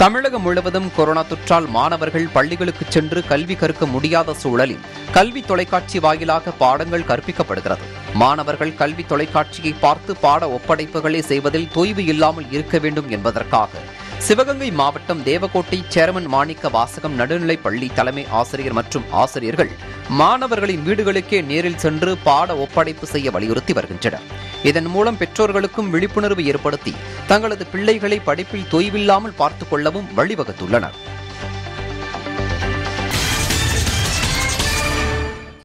தமிழகம் முழுவதும் கொரோனா தொற்றால் மாணவர்கள் பள்ளிகளுக்கு சென்று கல்வி கற்க முடியாத சூழலில் கல்வி தொலைக்காட்சி வாயிலாக பாடங்கள் கற்பிக்கப்படுகிறது. மாணவர்கள் கல்வி தொலைக்காட்சியை பார்த்து பாட ஒப்படைப்புகளை செய்வதில் தொய்வு இல்லாமல் இருக்க வேண்டும் என்பதற்காக சிவகங்கை மாவட்டம் தேவகோட்டை சேர்மன் மாணிக்க வாசகம் நடுநிலைப் பள்ளி தலைமை ஆசிரியர் மற்றும் ஆசிரியர்கள் மாணவர்களின் வீடுகளுக்கே நேரில் சென்று பாட ஒப்படைப்பு செய்ய வலியுறுத்தி வருகின்றனர். இதன் மூலம் பெற்றோர்களுக்கும் விழிப்புணர்வு ஏற்படுத்தி தங்களது பிள்ளைகளை படிப்பில் தொய்வில்லாமல் பார்த்துக் கொள்ளவும் வழிவகுத்துள்ளனர்.